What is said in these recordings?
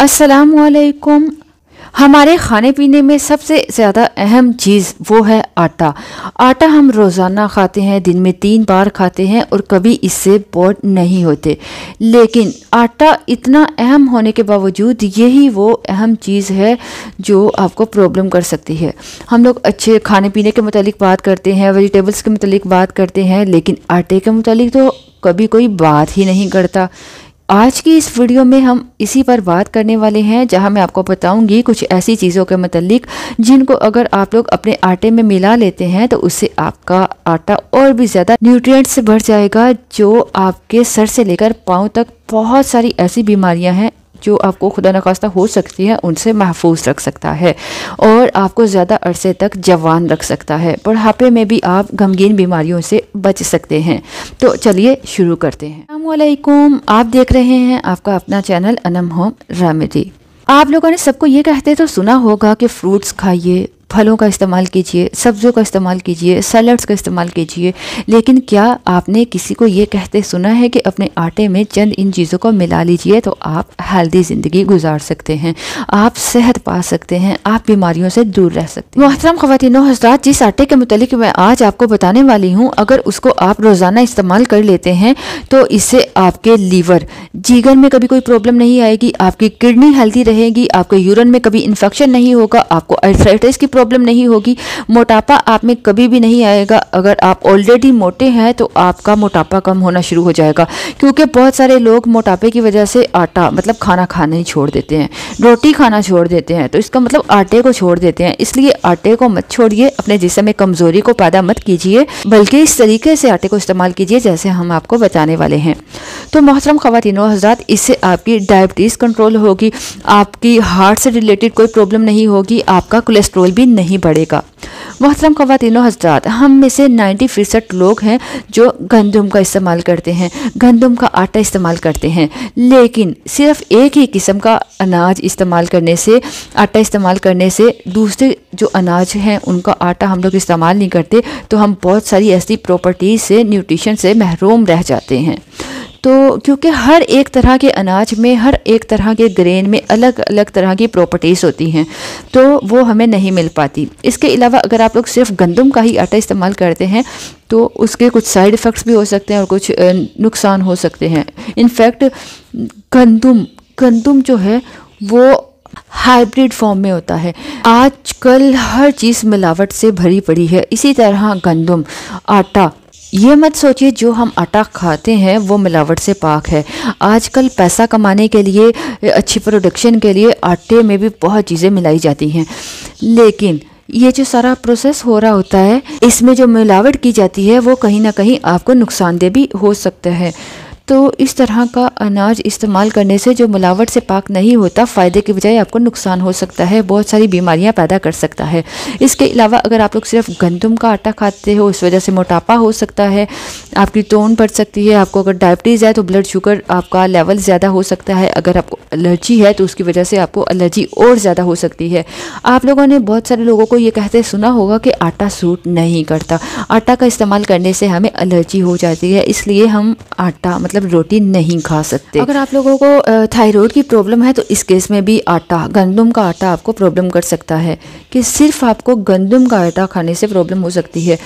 अस्सलामुअलैकुम। हमारे खाने पीने में सबसे ज़्यादा अहम चीज़ वो है आटा। आटा हम रोज़ाना खाते हैं, दिन में 3 बार खाते हैं और कभी इससे बोर नहीं होते। लेकिन आटा इतना अहम होने के बावजूद यही वो अहम चीज़ है जो आपको प्रॉब्लम कर सकती है। हम लोग अच्छे खाने पीने के मुतालिक बात करते हैं, वेजिटेबल्स के मुतालिक बात करते हैं, लेकिन आटे के मुतालिक तो कभी कोई बात ही नहीं करता। आज की इस वीडियो में हम इसी पर बात करने वाले हैं, जहां मैं आपको बताऊंगी कुछ ऐसी चीज़ों के मतलब जिनको अगर आप लोग अपने आटे में मिला लेते हैं तो उससे आपका आटा और भी ज़्यादा न्यूट्रिएंट से भर जाएगा, जो आपके सर से लेकर पाँव तक बहुत सारी ऐसी बीमारियां हैं जो आपको खुदा नखास्ता हो सकती है, उनसे महफूज रख सकता है और आपको ज़्यादा अरसे तक जवान रख सकता है। बुढ़ापे में भी आप गमगीन बीमारियों से बच सकते हैं। तो चलिए शुरू करते हैं। अस्सलामुअलैकुम, आप देख रहे हैं आपका अपना चैनल अनम होम रेमेडी। आप लोगों ने सबको ये कहते तो सुना होगा कि फ्रूट्स खाइए, फलों का इस्तेमाल कीजिए, सब्ज़ों का इस्तेमाल कीजिए, सैलड्स का इस्तेमाल कीजिए, लेकिन क्या आपने किसी को ये कहते सुना है कि अपने आटे में चंद इन चीज़ों को मिला लीजिए तो आप हेल्दी ज़िंदगी गुजार सकते हैं, आप सेहत पा सकते हैं, आप बीमारियों से दूर रह सकते हैं। मोहतरम ख़वातीनो हज़रात, जिस आटे के मुतालिक मैं आज आपको बताने वाली हूँ, अगर उसको आप रोज़ाना इस्तेमाल कर लेते हैं तो इससे आपके लीवर, जीगर में कभी कोई प्रॉब्लम नहीं आएगी, आपकी किडनी हेल्दी रहेगी, आपके यूरिन में कभी इन्फेक्शन नहीं होगा, आपको अर्थराइटिस की प्रॉब्लम नहीं होगी, मोटापा आप में कभी भी नहीं आएगा। अगर आप ऑलरेडी मोटे हैं तो आपका मोटापा कम होना शुरू हो जाएगा, क्योंकि बहुत सारे लोग मोटापे की वजह से आटा मतलब खाना खाने छोड़ देते हैं, रोटी खाना छोड़ देते हैं, तो इसका मतलब आटे को छोड़ देते हैं। इसलिए आटे को मत छोड़िए, अपने जिस्म में कमज़ोरी को पैदा मत कीजिए, बल्कि इस तरीके से आटे को इस्तेमाल कीजिए जैसे हम आपको बताने वाले हैं। तो मोहतरम ख़वातीनो हज़रात, इससे आपकी डायबिटीज़ कंट्रोल होगी, आपकी हार्ट से रिलेटेड कोई प्रॉब्लम नहीं होगी, आपका कोलेस्ट्रॉल भी नहीं बढ़ेगा। मोहतरम ख़वातीनो हज़रात, हम में से 90% लोग हैं जो गंदम का इस्तेमाल करते हैं, गंदम का आटा इस्तेमाल करते हैं, लेकिन सिर्फ एक ही किस्म का अनाज इस्तेमाल करने से, आटा इस्तेमाल करने से दूसरे जो अनाज हैं उनका आटा हम लोग इस्तेमाल नहीं करते, तो हम बहुत सारी ऐसी प्रॉपर्टीज़ से, न्यूट्रिशन से महरूम रह जाते हैं। तो क्योंकि हर एक तरह के अनाज में, हर एक तरह के ग्रेन में अलग अलग तरह की प्रॉपर्टीज़ होती हैं, तो वो हमें नहीं मिल पाती। इसके अलावा अगर आप लोग सिर्फ गंदम का ही आटा इस्तेमाल करते हैं तो उसके कुछ साइड इफ़ेक्ट्स भी हो सकते हैं और कुछ नुकसान हो सकते हैं। इनफैक्ट गंदम जो है वो हाइब्रिड फॉर्म में होता है। आजकल हर चीज़ मिलावट से भरी पड़ी है। इसी तरह गंदम आटा, ये मत सोचिए जो हम आटा खाते हैं वो मिलावट से पाक है। आजकल पैसा कमाने के लिए, अच्छी प्रोडक्शन के लिए आटे में भी बहुत चीज़ें मिलाई जाती हैं, लेकिन ये जो सारा प्रोसेस हो रहा होता है इसमें जो मिलावट की जाती है वो कहीं ना कहीं आपको नुकसानदेह भी हो सकता है। तो इस तरह का अनाज इस्तेमाल करने से जो मिलावट से पाक नहीं होता, फ़ायदे के बजाय आपको नुकसान हो सकता है, बहुत सारी बीमारियां पैदा कर सकता है। इसके अलावा अगर आप लोग सिर्फ गंदम का आटा खाते हो, उस वजह से मोटापा हो सकता है, आपकी टोन बढ़ सकती है, आपको अगर डायबिटीज़ है तो ब्लड शुगर आपका लेवल ज़्यादा हो सकता है, अगर आपको एलर्जी है तो उसकी वजह से आपको एलर्जी और ज़्यादा हो सकती है। आप लोगों ने बहुत सारे लोगों को ये कहते सुना होगा कि आटा सूट नहीं करता, आटा का इस्तेमाल करने से हमें एलर्जी हो जाती है, इसलिए हम आटा रोटी नहीं खा सकते। अगर आप लोगों को थायराइड की प्रॉब्लम है तो इस केस में भी आटा, गंदम का आटा आपको प्रॉब्लम कर सकता है, कि सिर्फ आपको गंदम का आटा खाने से प्रॉब्लम हो सकती है।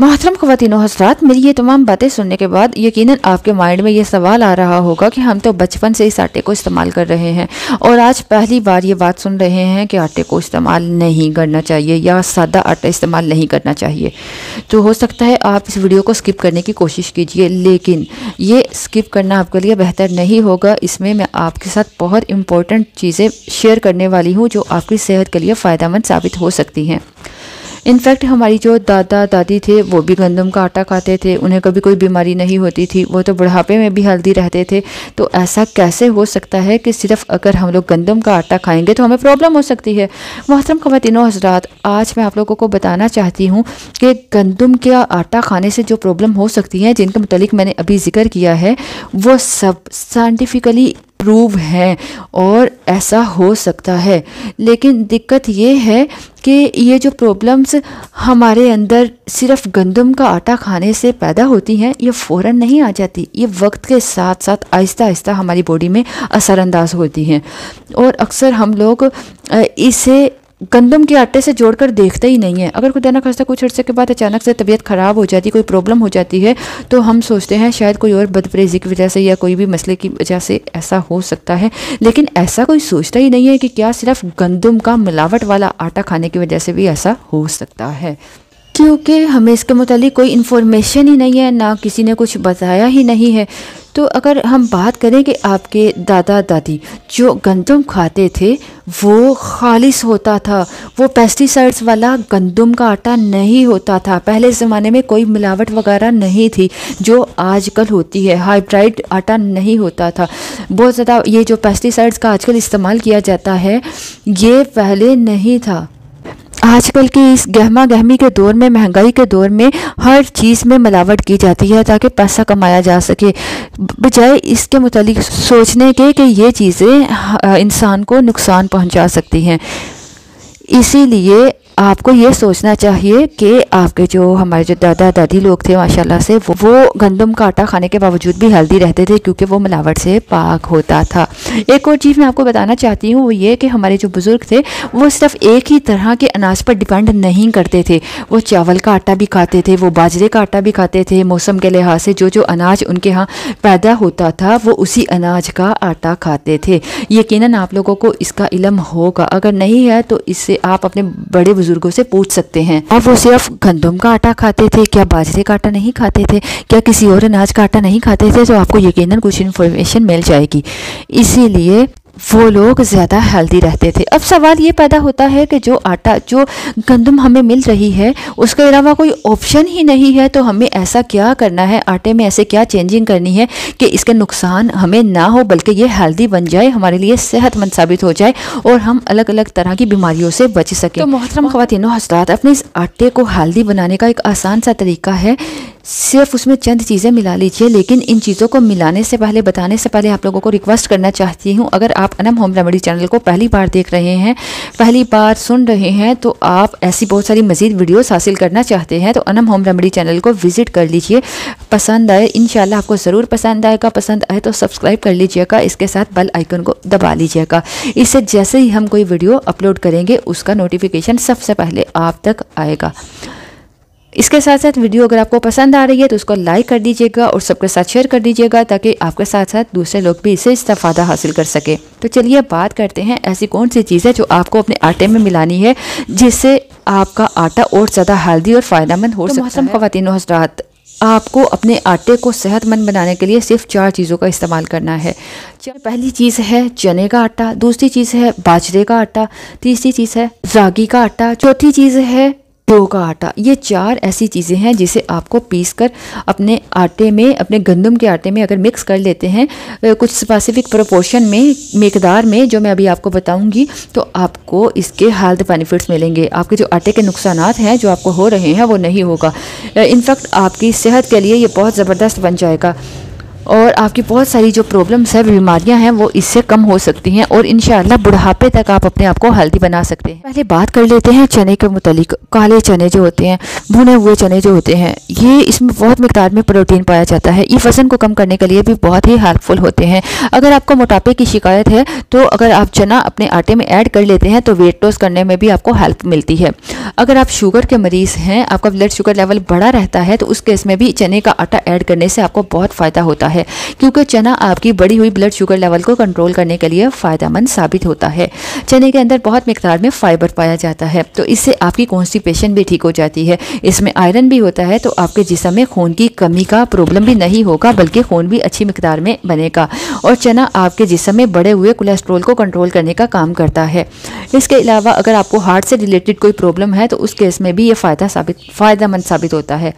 मोहतरम ख़वातीनो हज़रात, मेरी ये तमाम बातें सुनने के बाद यकीनन आपके माइंड में ये सवाल आ रहा होगा कि हम तो बचपन से इस आटे को इस्तेमाल कर रहे हैं और आज पहली बार ये बात सुन रहे हैं कि आटे को इस्तेमाल नहीं करना चाहिए या सादा आटा इस्तेमाल नहीं करना चाहिए। तो हो सकता है आप इस वीडियो को स्किप करने की कोशिश कीजिए, लेकिन ये स्किप करना आपके लिए बेहतर नहीं होगा। इसमें मैं आपके साथ बहुत इंपॉर्टेंट चीज़ें शेयर करने वाली हूँ जो आपकी सेहत के लिए फ़ायदेमंद साबित हो सकती हैं। इनफैक्ट हमारी जो दादा दादी थे वो भी गंदम का आटा खाते थे, उन्हें कभी कोई बीमारी नहीं होती थी, वो तो बुढ़ापे में भी हेल्दी रहते थे। तो ऐसा कैसे हो सकता है कि सिर्फ अगर हम लोग गंदम का आटा खाएंगे तो हमें प्रॉब्लम हो सकती है। मोहतरम ख़वातीनो हज़रात, आज मैं आप लोगों को बताना चाहती हूँ कि गंदम का आटा खाने से जो प्रॉब्लम हो सकती है, जिनके मुतालिक मैंने अभी जिक्र किया है, वो सब साइंटिफिकली प्रूव है और ऐसा हो सकता है। लेकिन दिक्कत ये है कि ये जो प्रॉब्लम्स हमारे अंदर सिर्फ गंदम का आटा खाने से पैदा होती हैं, ये फ़ौरन नहीं आ जाती, ये वक्त के साथ साथ आहिस्ता आहिस्ता हमारी बॉडी में असरअंदाज होती हैं। और अक्सर हम लोग इसे गंदम के आटे से जोड़कर देखते ही नहीं है। अगर खुदा ना खास्ता कुछ अर्से के बाद अचानक से तबीयत ख़राब हो जाती, कोई प्रॉब्लम हो जाती है, तो हम सोचते हैं शायद कोई और बदपरहेज़ी की वजह से या कोई भी मसले की वजह से ऐसा हो सकता है। लेकिन ऐसा कोई सोचता ही नहीं है कि क्या सिर्फ गंदम का मिलावट वाला आटा खाने की वजह से भी ऐसा हो सकता है, क्योंकि हमें इसके मुतालिक कोई इन्फॉर्मेशन ही नहीं है, ना किसी ने कुछ बताया ही नहीं है। तो अगर हम बात करें कि आपके दादा दादी जो गंदम खाते थे वो खालिस होता था, वो पेस्टिसाइड्स वाला गंदम का आटा नहीं होता था। पहले ज़माने में कोई मिलावट वगैरह नहीं थी जो आजकल होती है, हाइब्रिड आटा नहीं होता था। बहुत ज़्यादा ये जो पेस्टिसाइड्स का आजकल इस्तेमाल किया जाता है ये पहले नहीं था। आजकल की इस गहमा गहमी के दौर में, महंगाई के दौर में हर चीज़ में मिलावट की जाती है ताकि पैसा कमाया जा सके, बजाय इसके मुतालिक सोचने के कि ये चीज़ें इंसान को नुकसान पहुंचा सकती हैं। इसीलिए आपको ये सोचना चाहिए कि आपके जो हमारे जो दादा दादी लोग थे माशाल्लाह से वो गंदम का आटा खाने के बावजूद भी हेल्दी रहते थे, क्योंकि वो मिलावट से पाक होता था। एक और चीज़ मैं आपको बताना चाहती हूँ, वो ये कि हमारे जो बुज़ुर्ग थे वो सिर्फ एक ही तरह के अनाज पर डिपेंड नहीं करते थे। वो चावल का आटा भी खाते थे, वो बाजरे का आटा भी खाते थे। मौसम के लिहाज से जो जो अनाज उनके यहाँ पैदा होता था वो उसी अनाज का आटा खाते थे। यकीनन आप लोगों को इसका इलम होगा, अगर नहीं है तो इससे आप अपने बड़े बुजुर्गों से पूछ सकते हैं। और वो सिर्फ गंदम का आटा खाते थे, क्या बाजरे का आटा नहीं खाते थे, क्या किसी और अनाज का आटा नहीं खाते थे, तो आपको यकीनन कुछ इन्फॉर्मेशन मिल जाएगी। इसीलिए वो लोग ज़्यादा हेल्दी रहते थे। अब सवाल ये पैदा होता है कि जो आटा, जो गंदम हमें मिल रही है, उसके अलावा कोई ऑप्शन ही नहीं है, तो हमें ऐसा क्या करना है, आटे में ऐसे क्या चेंजिंग करनी है कि इसका नुकसान हमें ना हो बल्कि ये हेल्दी बन जाए, हमारे लिए सेहतमंद साबित हो जाए और हम अलग अलग तरह की बीमारियों से बच सकें। तो मोहतरम ख्वातीनो हज़रात, अपने इस आटे को हेल्दी बनाने का एक आसान सा तरीका है, सिर्फ उसमें चंद चीज़ें मिला लीजिए। लेकिन इन चीज़ों को मिलाने से पहले, बताने से पहले आप लोगों को रिक्वेस्ट करना चाहती हूँ, अगर आप अनम होम रेमेडी चैनल को पहली बार देख रहे हैं, पहली बार सुन रहे हैं, तो आप ऐसी बहुत सारी मज़ीद वीडियोस हासिल करना चाहते हैं तो अनम होम रेमेडी चैनल को विज़िट कर लीजिए। पसंद आए, इंशाल्लाह आपको ज़रूर पसंद आएगा, पसंद आए तो सब्सक्राइब कर लीजिएगा, इसके साथ बेल आइकन को दबा लीजिएगा। इससे जैसे ही हम कोई वीडियो अपलोड करेंगे उसका नोटिफिकेशन सबसे पहले आप तक आएगा। इसके साथ साथ वीडियो अगर आपको पसंद आ रही है तो उसको लाइक कर दीजिएगा और सबके साथ शेयर कर दीजिएगा ताकि आपके साथ साथ दूसरे लोग भी इससे इस्तेफ़ादा हासिल कर सकें। तो चलिए बात करते हैं ऐसी कौन सी चीज़ें जो आपको अपने आटे में मिलानी है जिससे आपका आटा और ज़्यादा हेल्दी और फ़ायदेमंद हो सकता है। ख्वातीनो हज़रात, आपको अपने आटे को सेहतमंद बनाने के लिए सिर्फ 4 चीज़ों का इस्तेमाल करना है। पहली चीज़ है चने का आटा, दूसरी चीज़ है बाजरे का आटा, तीसरी चीज़ है रागी का आटा, चौथी चीज़ है जौ का आटा। ये 4 ऐसी चीज़ें हैं जिसे आपको पीस कर अपने आटे में, अपने गंदम के आटे में अगर मिक्स कर लेते हैं कुछ स्पेसिफिक प्रोपोर्शन में, मकदार में, जो मैं अभी आपको बताऊंगी, तो आपको इसके हेल्थ बेनिफिट्स मिलेंगे। आपके जो आटे के नुकसान हैं जो आपको हो रहे हैं वो नहीं होगा, इनफैक्ट आपकी सेहत के लिए ये बहुत ज़बरदस्त बन जाएगा और आपकी बहुत सारी जो प्रॉब्लम्स हैं, बीमारियां हैं, वो इससे कम हो सकती हैं और इंशाअल्लाह बुढ़ापे तक आप अपने आप को हेल्दी बना सकते हैं। पहले बात कर लेते हैं चने के मुतालिक। काले चने जो होते हैं, भुने हुए चने जो होते हैं, ये इसमें बहुत मिकदार में प्रोटीन पाया जाता है। ये वज़न को कम करने के लिए भी बहुत ही हेल्पफुल होते हैं। अगर आपको मोटापे की शिकायत है तो अगर आप चना अपने आटे में ऐड कर लेते हैं तो वेट लॉस करने में भी आपको हेल्प मिलती है। अगर आप शुगर के मरीज़ हैं, आपका ब्लड शुगर लेवल बढ़ा रहता है, तो उस केस में भी चने का आटा ऐड करने से आपको बहुत फ़ायदा होता है क्योंकि चना आपकी बढ़ी हुई ब्लड शुगर लेवल को कंट्रोल करने के लिए फ़ायदेमंद साबित होता है। चने के अंदर बहुत मिकदार में फाइबर पाया जाता है, तो इससे आपकी कॉन्स्टिपेशन भी ठीक हो जाती है। इसमें आयरन भी होता है, तो आपके जिस्म में खून की कमी का प्रॉब्लम भी नहीं होगा बल्कि खून भी अच्छी मिकदार में बनेगा। और चना आपके जिस्म में बढ़े हुए कोलेस्ट्रॉल को कंट्रोल करने का काम करता है। इसके अलावा अगर आपको हार्ट से रिलेटेड कोई प्रॉब्लम है तो उस केस में भी ये फ़ायदेमंद साबित होता है।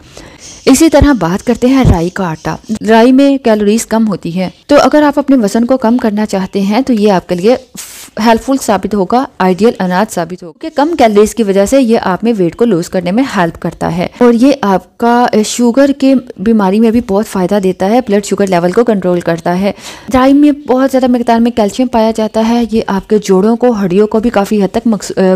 इसी तरह बात करते हैं राई का आटा। राई में कैलोरीज कम होती है, तो अगर आप अपने वज़न को कम करना चाहते हैं तो ये आपके लिए हेल्पफुल साबित होगा, आइडियल अनाज साबित होगा कि कम कैलोरीज की वजह से ये आप में वेट को लूज करने में हेल्प करता है और ये आपका शुगर के बीमारी में भी बहुत फायदा देता है, ब्लड शुगर लेवल को कंट्रोल करता है। राई में बहुत ज़्यादा मकदार में कैल्शियम पाया जाता है, ये आपके जोड़ों को, हड्डियों को भी काफ़ी हद तक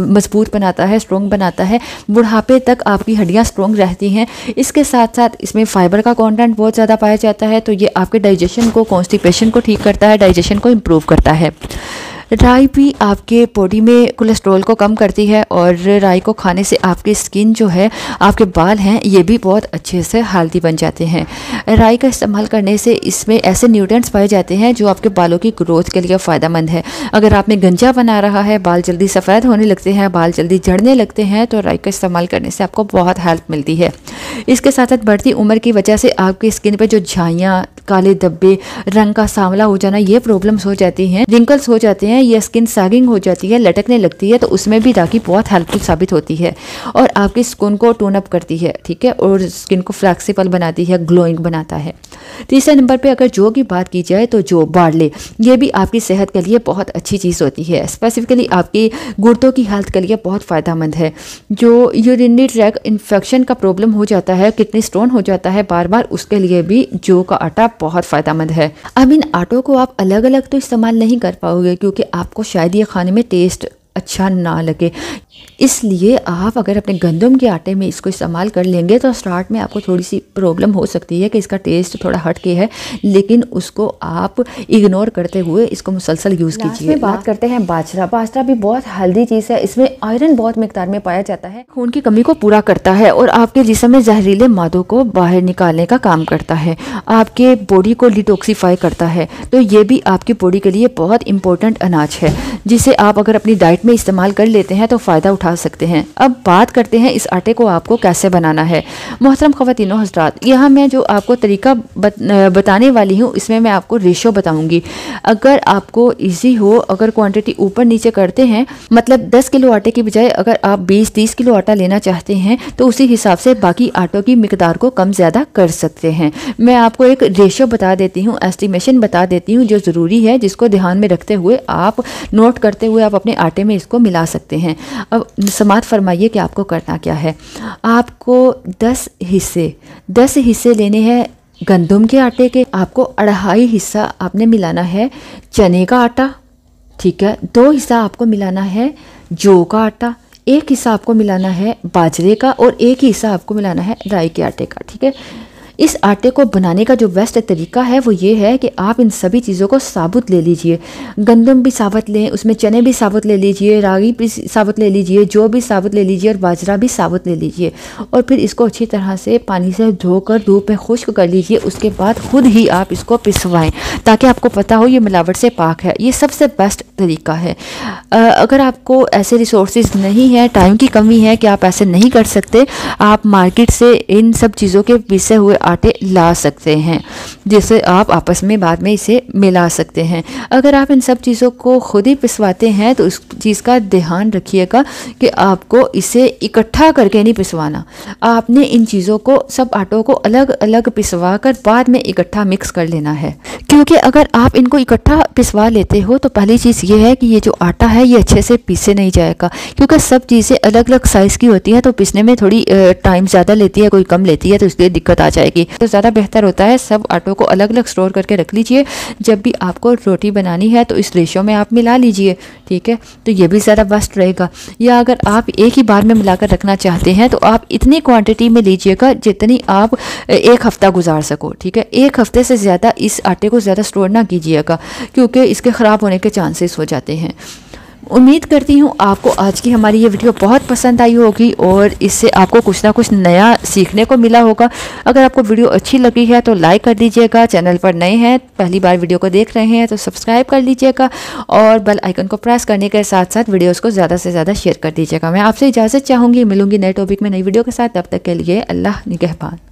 मजबूत बनाता है, स्ट्रॉन्ग बनाता है, बुढ़ापे तक आपकी हड्डियाँ स्ट्रॉन्ग रहती हैं। इसके साथ साथ इसमें फाइबर का कॉन्टेंट बहुत ज़्यादा पाया जाता है, तो ये आपके डाइजेशन को, कॉन्स्टिपेशन को ठीक करता है, डाइजेशन को इम्प्रूव करता है। राई भी आपके बॉडी में कोलेस्ट्रॉल को कम करती है और राई को खाने से आपकी स्किन जो है, आपके बाल हैं, ये भी बहुत अच्छे से हेल्दी बन जाते हैं। राई का इस्तेमाल करने से इसमें ऐसे न्यूट्रिएंट्स पाए जाते हैं जो आपके बालों की ग्रोथ के लिए फ़ायदेमंद है। अगर आप में गंजा बना रहा है, बाल जल्दी सफ़ेद होने लगते हैं, बाल जल्दी झड़ने लगते हैं, तो राई का इस्तेमाल करने से आपको बहुत हेल्प मिलती है। इसके साथ साथ बढ़ती उम्र की वजह से आपकी स्किन पर जो झाइयाँ, काले धब्बे, रंग का सांवला हो जाना, ये प्रॉब्लम्स हो जाती हैं, रिंकल्स हो जाते हैं, ये स्किन सैगिंग हो जाती है, लटकने लगती है, तो उसमें भी राई बहुत हेल्पफुल साबित होती है और आपकी स्किन को टोन अप करती है, ठीक है, और स्किन को फ्लैक्सिबल बनाती है, ग्लोइंग बनाता है। तीसरे नंबर पे अगर जौ की बात की जाए तो जौ, बार्ले, ये भी आपकी सेहत के लिए बहुत अच्छी चीज़ होती है, स्पेसिफिकली आपकी गुर्दों की हेल्थ के लिए बहुत फ़ायदेमंद है। जो यूरिनरी ट्रैक इन्फेक्शन का प्रॉब्लम हो जाता है, किडनी स्टोन हो जाता है बार बार, उसके लिए भी जौ का आटा बहुत फ़ायदेमंद है। अब इन आटों को आप अलग अलग तो इस्तेमाल नहीं कर पाओगे क्योंकि आपको शायद ये खाने में टेस्ट अच्छा ना लगे, इसलिए आप अगर अपने गंदम के आटे में इसको इस्तेमाल कर लेंगे तो स्टार्ट में आपको थोड़ी सी प्रॉब्लम हो सकती है कि इसका टेस्ट थोड़ा हट के है, लेकिन उसको आप इग्नोर करते हुए इसको मुसलसल यूज़ कीजिए। बात करते हैं बाजरा। बाजरा भी बहुत हेल्दी चीज़ है, इसमें आयरन बहुत मिकदार में पाया जाता है, खून की कमी को पूरा करता है और आपके जिस्म में जहरीले मादों को बाहर निकालने का काम करता है, आपके बॉडी को डिटॉक्सीफाई करता है, तो ये भी आपकी बॉडी के लिए बहुत इंपॉर्टेंट अनाज है जिसे आप अगर अपनी डाइट में इस्तेमाल कर लेते हैं तो फ़ायदा उठा सकते हैं। अब बात करते हैं इस आटे को आपको कैसे बनाना है। मोहतरम ख़वातीनो हज़रात, यहाँ मैं जो आपको तरीका बताने वाली हूँ इसमें मैं आपको रेशो बताऊँगी। अगर आपको इजी हो, अगर क्वांटिटी ऊपर नीचे करते हैं, मतलब 10 किलो आटे की बजाय अगर आप 20-30 किलो आटा लेना चाहते हैं तो उसी हिसाब से बाकी आटों की मिकदार को कम ज़्यादा कर सकते हैं। मैं आपको एक रेशो बता देती हूँ, एस्टिमेशन बता देती हूँ जो ज़रूरी है, जिसको ध्यान में रखते हुए आप नोट करते हुए आप अपने आटे में इसको मिला सकते हैं। अब समात फरमाइए कि आपको करना क्या है। आपको 10 हिस्से लेने हैं गंदम के आटे के, आपको 1.5 हिस्सा आपने मिलाना है चने का आटा, ठीक है, 2 हिस्सा आपको मिलाना है जौ का आटा, 1 हिस्सा आपको मिलाना है बाजरे का और 1 हिस्सा आपको मिलाना है राई के आटे का, ठीक है। इस आटे को बनाने का जो बेस्ट तरीका है वो ये है कि आप इन सभी चीज़ों को साबुत ले लीजिए, गंदम भी साबुत लें, उसमें चने भी साबुत ले लीजिए, रागी भी साबुत ले लीजिए, जौ भी साबुत ले लीजिए और बाजरा भी साबुत ले लीजिए और फिर इसको अच्छी तरह से पानी से धोकर धूप में खुश्क कर लीजिए। उसके बाद खुद ही आप इसको पिसवाएं ताकि आपको पता हो ये मिलावट से पाक है, ये सबसे बेस्ट तरीका है। अगर आपको ऐसे रिसोर्सेज नहीं है, टाइम की कमी है कि आप ऐसे नहीं कर सकते, आप मार्केट से इन सब चीज़ों के पिसे हुए आटे ला सकते हैं जिसे आप आपस में बाद में इसे मिला सकते हैं। अगर आप इन सब चीज़ों को खुद ही पिसवाते हैं तो इस चीज़ का ध्यान रखिएगा कि आपको इसे इकट्ठा करके नहीं पिसवाना, आपने इन चीज़ों को, सब आटों को अलग अलग पिसवा कर बाद में इकट्ठा मिक्स कर लेना है, क्योंकि अगर आप इनको इकट्ठा पिसवा लेते हो तो पहली चीज़ ये है कि ये जो आटा है ये अच्छे से पीसे नहीं जाएगा, क्योंकि सब चीज़ें अलग अलग साइज़ की होती हैं तो पीसने में थोड़ी टाइम ज़्यादा लेती है, कोई कम लेती है, तो इसलिए दिक्कत आ जाएगी। तो ज़्यादा बेहतर होता है सब आटों को अलग अलग स्टोर करके रख लीजिए, जब भी आपको रोटी बनानी है तो इस रेशो में आप मिला लीजिए, ठीक है, तो ये भी ज़्यादा बेस्ट रहेगा। या अगर आप एक ही बार में मिलाकर रखना चाहते हैं तो आप इतनी क्वांटिटी में लीजिएगा जितनी आप एक हफ़्ता गुजार सको, ठीक है, 1 हफ्ते से ज़्यादा इस आटे को ज़्यादा स्टोर ना कीजिएगा क्योंकि इसके ख़राब होने के चांसेस हो जाते हैं। उम्मीद करती हूँ आपको आज की हमारी ये वीडियो बहुत पसंद आई होगी और इससे आपको कुछ ना कुछ नया सीखने को मिला होगा। अगर आपको वीडियो अच्छी लगी है तो लाइक कर दीजिएगा, चैनल पर नए हैं, पहली बार वीडियो को देख रहे हैं तो सब्सक्राइब कर लीजिएगा और बेल आइकन को प्रेस करने के साथ साथ वीडियोज़ को ज़्यादा से ज़्यादा शेयर कर दीजिएगा। मैं आपसे इजाज़त चाहूँगी, मिलूँगी नए टॉपिक में नई वीडियो के साथ, तब तक के लिए अल्लाह निगहबान।